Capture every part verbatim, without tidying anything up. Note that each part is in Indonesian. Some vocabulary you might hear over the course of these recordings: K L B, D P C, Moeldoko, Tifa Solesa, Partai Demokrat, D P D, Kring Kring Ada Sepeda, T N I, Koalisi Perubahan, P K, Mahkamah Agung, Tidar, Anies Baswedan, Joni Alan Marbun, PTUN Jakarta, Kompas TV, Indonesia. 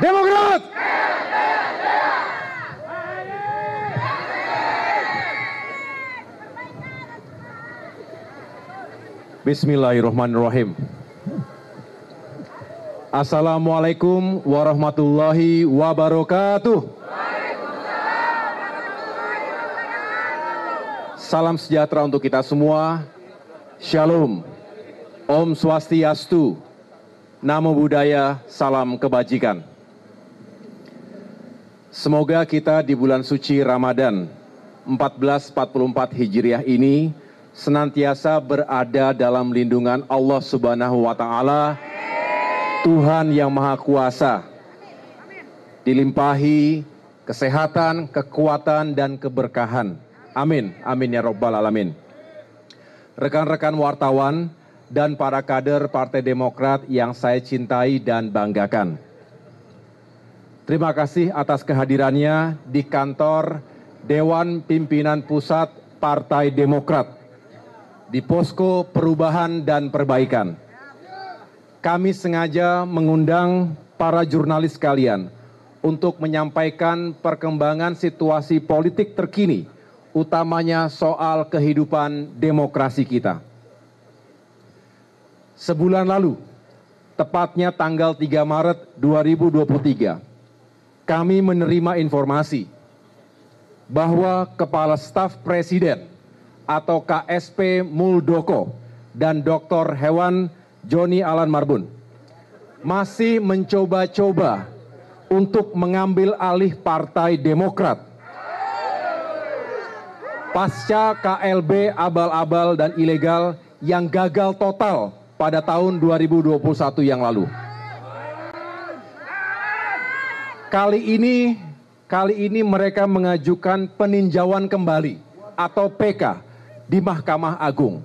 Demokrat. Bismillahirrahmanirrahim. Assalamualaikum warahmatullahi wabarakatuh. Salam sejahtera untuk kita semua. Shalom. Om Swastiastu. Namo Buddhaya. Salam kebajikan. Semoga kita di bulan suci Ramadan seribu empat ratus empat puluh empat Hijriah ini senantiasa berada dalam lindungan Allah Subhanahu wa taala, Tuhan yang Maha Kuasa. Dilimpahi kesehatan, kekuatan dan keberkahan. Amin, amin ya Rabbal Alamin. Rekan-rekan wartawan dan para kader Partai Demokrat yang saya cintai dan banggakan, terima kasih atas kehadirannya di kantor Dewan Pimpinan Pusat Partai Demokrat di Posko Perubahan dan Perbaikan. Kami sengaja mengundang para jurnalis sekalian untuk menyampaikan perkembangan situasi politik terkini, utamanya soal kehidupan demokrasi kita. Sebulan lalu, tepatnya tanggal tiga Maret dua ribu dua puluh tiga, kami menerima informasi bahwa Kepala Staf Presiden atau K S P Moeldoko dan Doktor Hewan Joni Alan Marbun masih mencoba-coba untuk mengambil alih Partai Demokrat pasca K L B abal-abal dan ilegal yang gagal total pada tahun dua ribu dua puluh satu yang lalu. Kali ini, kali ini mereka mengajukan peninjauan kembali atau P K di Mahkamah Agung.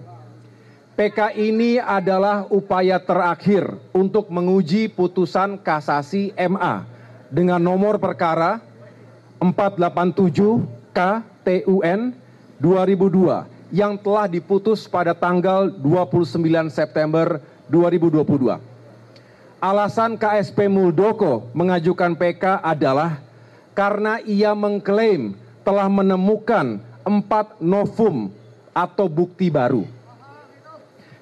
P K ini adalah upaya terakhir untuk menguji putusan kasasi M A dengan nomor perkara empat delapan tujuh K T U N dua ribu dua yang telah diputus pada tanggal dua puluh sembilan September dua ribu dua puluh dua. Alasan K S P Moeldoko mengajukan P K adalah karena ia mengklaim telah menemukan empat novum atau bukti baru.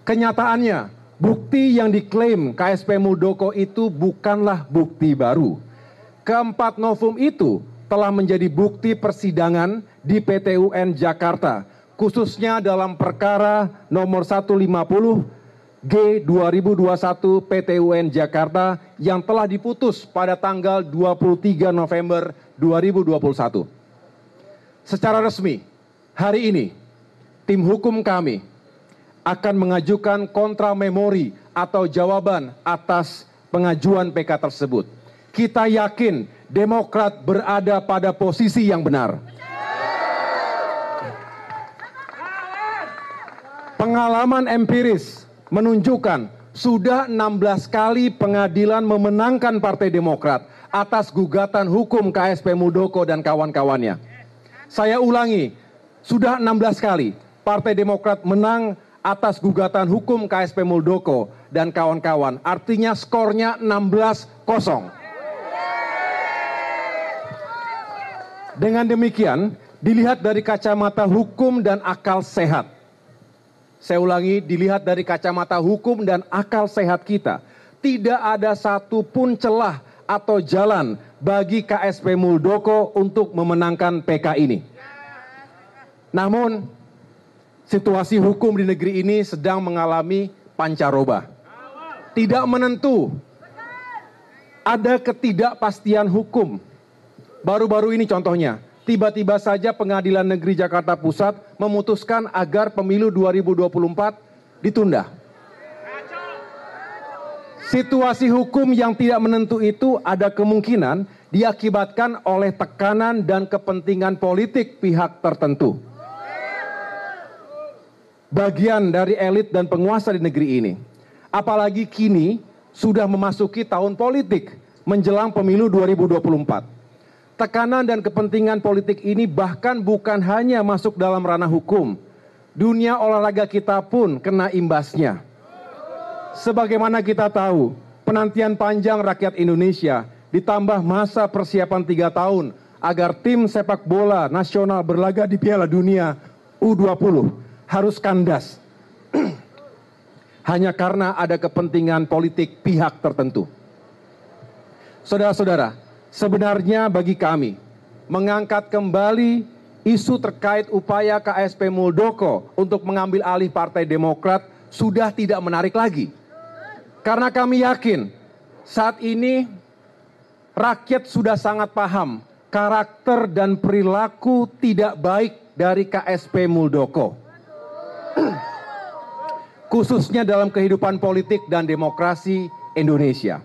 Kenyataannya, bukti yang diklaim K S P Moeldoko itu bukanlah bukti baru. Keempat novum itu telah menjadi bukti persidangan di P T U N Jakarta, khususnya dalam perkara nomor seratus lima puluh G dua ribu dua puluh satu P T U N Jakarta yang telah diputus pada tanggal dua puluh tiga November dua ribu dua puluh satu. Secara resmi, hari ini tim hukum kami akan mengajukan kontra memori atau jawaban atas pengajuan P K tersebut. Kita yakin Demokrat berada pada posisi yang benar. Pengalaman empiris menunjukkan sudah enam belas kali pengadilan memenangkan Partai Demokrat atas gugatan hukum K S P Moeldoko dan kawan-kawannya. Saya ulangi, sudah enam belas kali Partai Demokrat menang atas gugatan hukum K S P Moeldoko dan kawan-kawan. Artinya skornya enam belas kosong. Dengan demikian, dilihat dari kacamata hukum dan akal sehat. Saya ulangi, dilihat dari kacamata hukum dan akal sehat kita, tidak ada satupun celah atau jalan bagi K S P Moeldoko untuk memenangkan P K ini. Namun, situasi hukum di negeri ini sedang mengalami pancaroba. Tidak menentu. Ada ketidakpastian hukum. Baru-baru ini contohnya, tiba-tiba saja Pengadilan Negeri Jakarta Pusat memutuskan agar pemilu dua ribu dua puluh empat ditunda. Situasi hukum yang tidak menentu itu ada kemungkinan diakibatkan oleh tekanan dan kepentingan politik pihak tertentu, bagian dari elit dan penguasa di negeri ini. Apalagi kini sudah memasuki tahun politik menjelang pemilu dua ribu dua puluh empat. Tekanan dan kepentingan politik ini bahkan bukan hanya masuk dalam ranah hukum. Dunia olahraga kita pun kena imbasnya. Sebagaimana kita tahu, penantian panjang rakyat Indonesia ditambah masa persiapan tiga tahun agar tim sepak bola nasional berlaga di Piala Dunia U dua puluh harus kandas hanya karena ada kepentingan politik pihak tertentu. Saudara-saudara, sebenarnya bagi kami mengangkat kembali isu terkait upaya K S P Moeldoko untuk mengambil alih Partai Demokrat sudah tidak menarik lagi. Karena kami yakin saat ini rakyat sudah sangat paham karakter dan perilaku tidak baik dari K S P Moeldoko. Khususnya dalam kehidupan politik dan demokrasi Indonesia.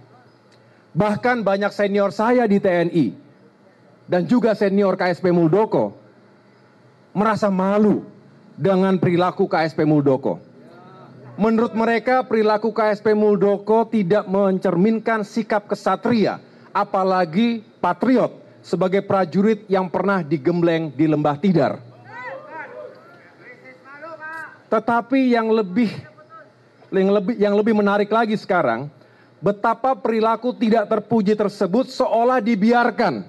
Bahkan banyak senior saya di T N I dan juga senior K S P Moeldoko merasa malu dengan perilaku K S P Moeldoko. Menurut mereka perilaku K S P Moeldoko tidak mencerminkan sikap kesatria, apalagi patriot sebagai prajurit yang pernah digembleng di Lembah Tidar. Tetapi yang lebih Yang lebih, yang lebih menarik lagi sekarang, betapa perilaku tidak terpuji tersebut seolah dibiarkan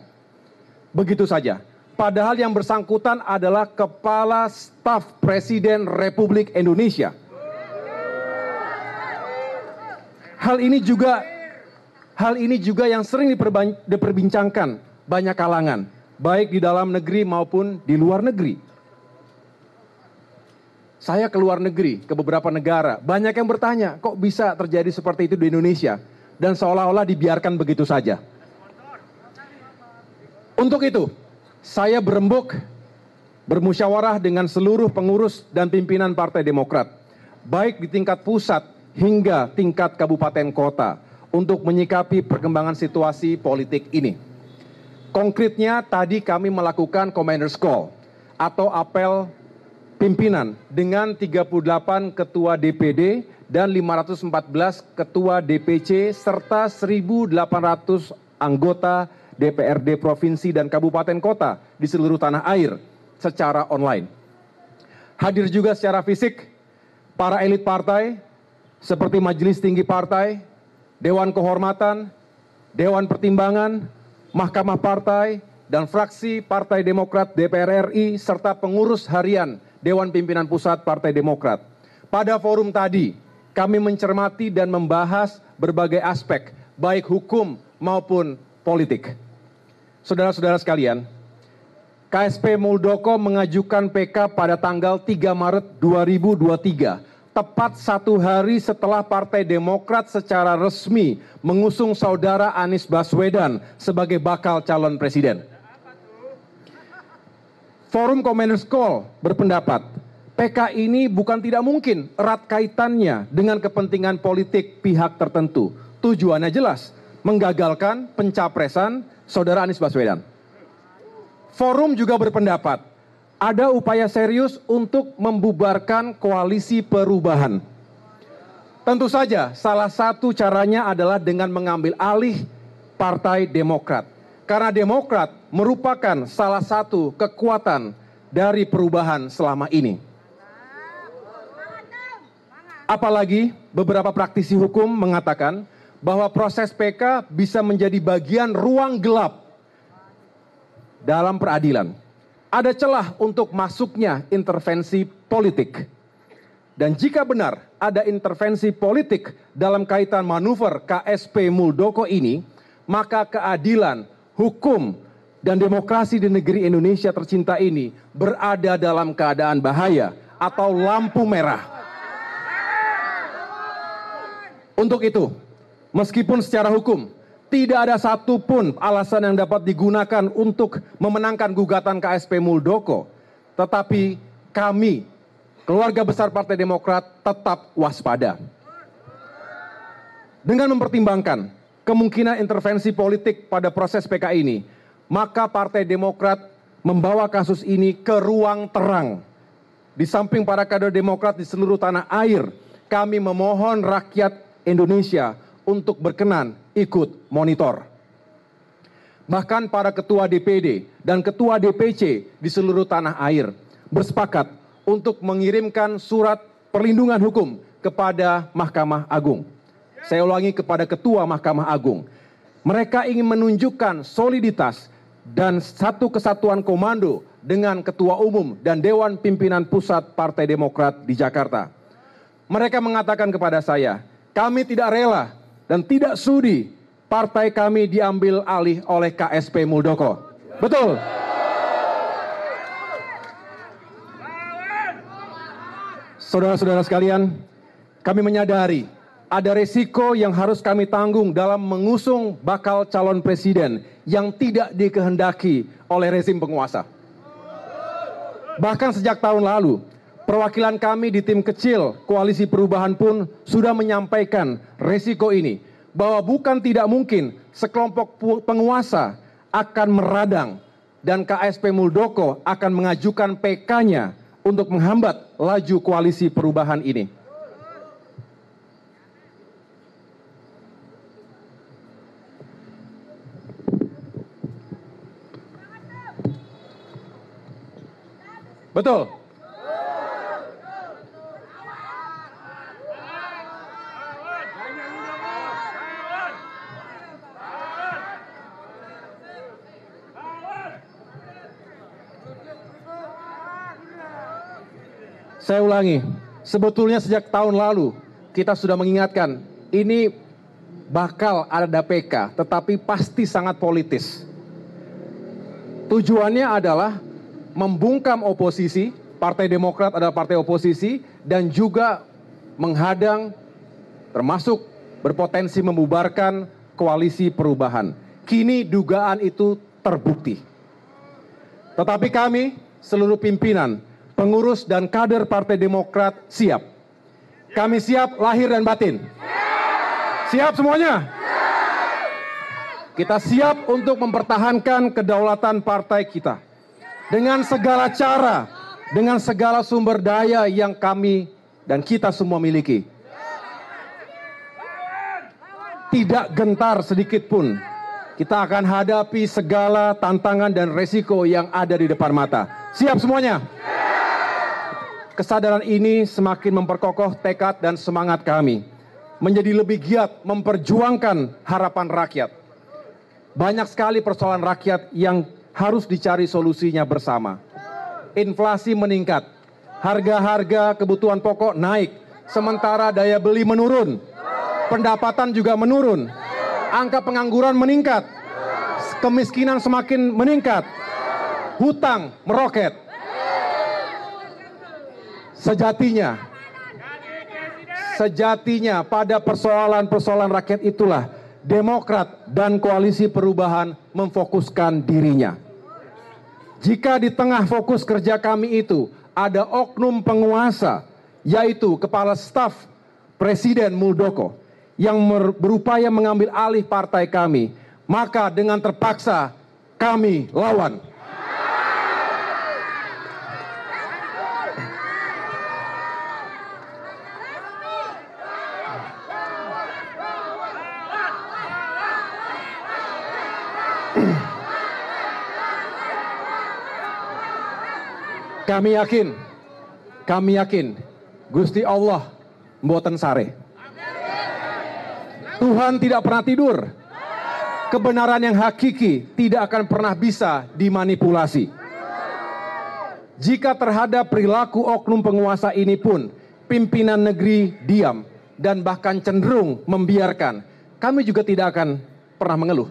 begitu saja. Padahal yang bersangkutan adalah Kepala Staf Presiden Republik Indonesia. Hal ini juga Hal ini juga yang sering diperbincangkan banyak kalangan, baik di dalam negeri maupun di luar negeri. Saya ke luar negeri, ke beberapa negara. Banyak yang bertanya, kok bisa terjadi seperti itu di Indonesia? Dan seolah-olah dibiarkan begitu saja. Untuk itu, saya berembuk, bermusyawarah dengan seluruh pengurus dan pimpinan Partai Demokrat, baik di tingkat pusat hingga tingkat kabupaten kota, untuk menyikapi perkembangan situasi politik ini. Konkretnya, tadi kami melakukan Commander's Call, atau apel pimpinan dengan tiga puluh delapan ketua D P D dan lima ratus empat belas ketua D P C serta seribu delapan ratus anggota D P R D provinsi dan kabupaten kota di seluruh tanah air secara online. Hadir juga secara fisik para elit partai seperti Majelis Tinggi Partai, Dewan Kehormatan, Dewan Pertimbangan, Mahkamah Partai, dan fraksi Partai Demokrat D P R R I serta pengurus harian Dewan Pimpinan Pusat Partai Demokrat. Pada forum tadi, kami mencermati dan membahas berbagai aspek, baik hukum maupun politik. Saudara-saudara sekalian, K S P Moeldoko mengajukan P K pada tanggal tiga Maret dua ribu dua puluh tiga, tepat satu hari setelah Partai Demokrat secara resmi mengusung saudara Anies Baswedan sebagai bakal calon presiden. Forum Commander's Call berpendapat, P K ini bukan tidak mungkin erat kaitannya dengan kepentingan politik pihak tertentu. Tujuannya jelas, menggagalkan pencapresan saudara Anies Baswedan. Forum juga berpendapat, ada upaya serius untuk membubarkan koalisi perubahan. Tentu saja, salah satu caranya adalah dengan mengambil alih Partai Demokrat. Karena Demokrat merupakan salah satu kekuatan dari perubahan selama ini. Apalagi beberapa praktisi hukum mengatakan bahwa proses P K bisa menjadi bagian ruang gelap dalam peradilan. Ada celah untuk masuknya intervensi politik. Dan jika benar ada intervensi politik dalam kaitan manuver K S P Moeldoko ini, maka keadilan, hukum, dan demokrasi di negeri Indonesia tercinta ini berada dalam keadaan bahaya atau lampu merah. Untuk itu, meskipun secara hukum tidak ada satupun alasan yang dapat digunakan untuk memenangkan gugatan K S P Moeldoko, tetapi kami, keluarga besar Partai Demokrat, tetap waspada. Dengan mempertimbangkan kemungkinan intervensi politik pada proses P K ini, maka Partai Demokrat membawa kasus ini ke ruang terang. Di samping para kader Demokrat di seluruh tanah air, kami memohon rakyat Indonesia untuk berkenan ikut monitor. Bahkan para ketua D P D dan ketua D P C di seluruh tanah air bersepakat untuk mengirimkan surat perlindungan hukum kepada Mahkamah Agung. Saya ulangi, kepada Ketua Mahkamah Agung. Mereka ingin menunjukkan soliditas dan satu kesatuan komando dengan Ketua Umum dan Dewan Pimpinan Pusat Partai Demokrat di Jakarta. Mereka mengatakan kepada saya, kami tidak rela dan tidak sudi partai kami diambil alih oleh K S P Moeldoko. Betul? Saudara-saudara sekalian, kami menyadari ada resiko yang harus kami tanggung dalam mengusung bakal calon presiden yang tidak dikehendaki oleh rezim penguasa. Bahkan sejak tahun lalu, perwakilan kami di tim kecil Koalisi Perubahan pun sudah menyampaikan resiko ini, bahwa bukan tidak mungkin sekelompok penguasa akan meradang dan K S P Moeldoko akan mengajukan P K-nya untuk menghambat laju Koalisi Perubahan ini. Betul. Saya ulangi, sebetulnya sejak tahun lalu kita sudah mengingatkan ini bakal ada P K, tetapi pasti sangat politis. Tujuannya adalah membungkam oposisi, Partai Demokrat adalah partai oposisi, dan juga menghadang, termasuk berpotensi membubarkan Koalisi Perubahan. Kini dugaan itu terbukti. Tetapi kami, seluruh pimpinan, pengurus dan kader Partai Demokrat siap. Kami siap lahir dan batin. Siap semuanya? Kita siap untuk mempertahankan kedaulatan partai kita dengan segala cara, dengan segala sumber daya yang kami dan kita semua miliki. Tidak gentar sedikit pun. Kita akan hadapi segala tantangan dan resiko yang ada di depan mata. Siap semuanya? Kesadaran ini semakin memperkokoh tekad dan semangat kami menjadi lebih giat memperjuangkan harapan rakyat. Banyak sekali persoalan rakyat yang harus dicari solusinya bersama. Inflasi meningkat, harga-harga kebutuhan pokok naik, sementara daya beli menurun, pendapatan juga menurun, angka pengangguran meningkat, kemiskinan semakin meningkat, hutang meroket. Sejatinya, sejatinya pada persoalan-persoalan rakyat itulah Demokrat dan Koalisi Perubahan memfokuskan dirinya. Jika di tengah fokus kerja kami itu ada oknum penguasa, yaitu Kepala Staf Presiden Moeldoko yang berupaya mengambil alih partai kami, maka dengan terpaksa kami lawan. Kami yakin, kami yakin, Gusti Allah mboten sare. Tuhan tidak pernah tidur. Kebenaran yang hakiki tidak akan pernah bisa dimanipulasi. Jika terhadap perilaku oknum penguasa ini pun, pimpinan negeri diam dan bahkan cenderung membiarkan, kami juga tidak akan pernah mengeluh.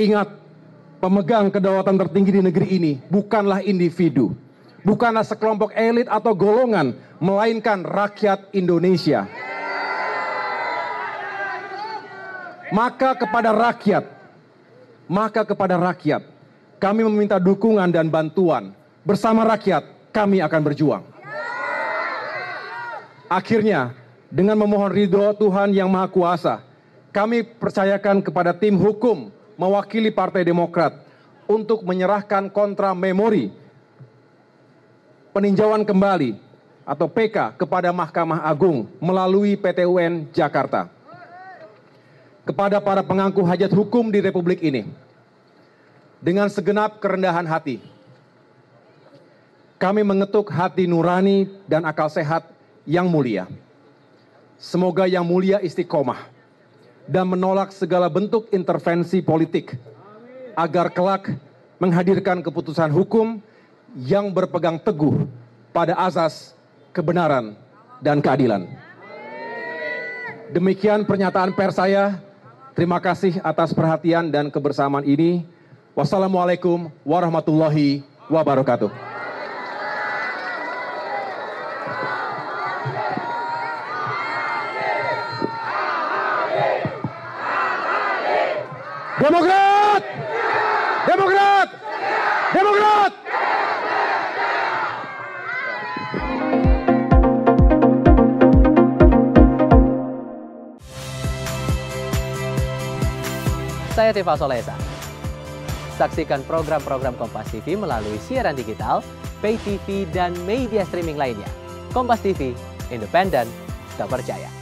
Ingat, pemegang kedaulatan tertinggi di negeri ini bukanlah individu, bukanlah sekelompok elit atau golongan, melainkan rakyat Indonesia. Maka kepada rakyat, maka kepada rakyat, kami meminta dukungan dan bantuan. Bersama rakyat, kami akan berjuang. Akhirnya, dengan memohon ridho Tuhan Yang Maha Kuasa, kami percayakan kepada tim hukum mewakili Partai Demokrat untuk menyerahkan kontra memori peninjauan kembali atau P K kepada Mahkamah Agung melalui P T U N Jakarta kepada para pengangku hajat hukum di Republik ini. Dengan segenap kerendahan hati, kami mengetuk hati nurani dan akal sehat Yang Mulia. Semoga Yang Mulia istiqomah dan menolak segala bentuk intervensi politik agar kelak menghadirkan keputusan hukum yang berpegang teguh pada azas kebenaran dan keadilan. Demikian pernyataan pers saya. Terima kasih atas perhatian dan kebersamaan ini. Wassalamualaikum warahmatullahi wabarakatuh. Demokrat! Demokrat! Demokrat! Saya Tifa Solesa. Saksikan program-program Kompas T V melalui siaran digital, pay T V, dan media streaming lainnya. Kompas T V, independen, terpercaya.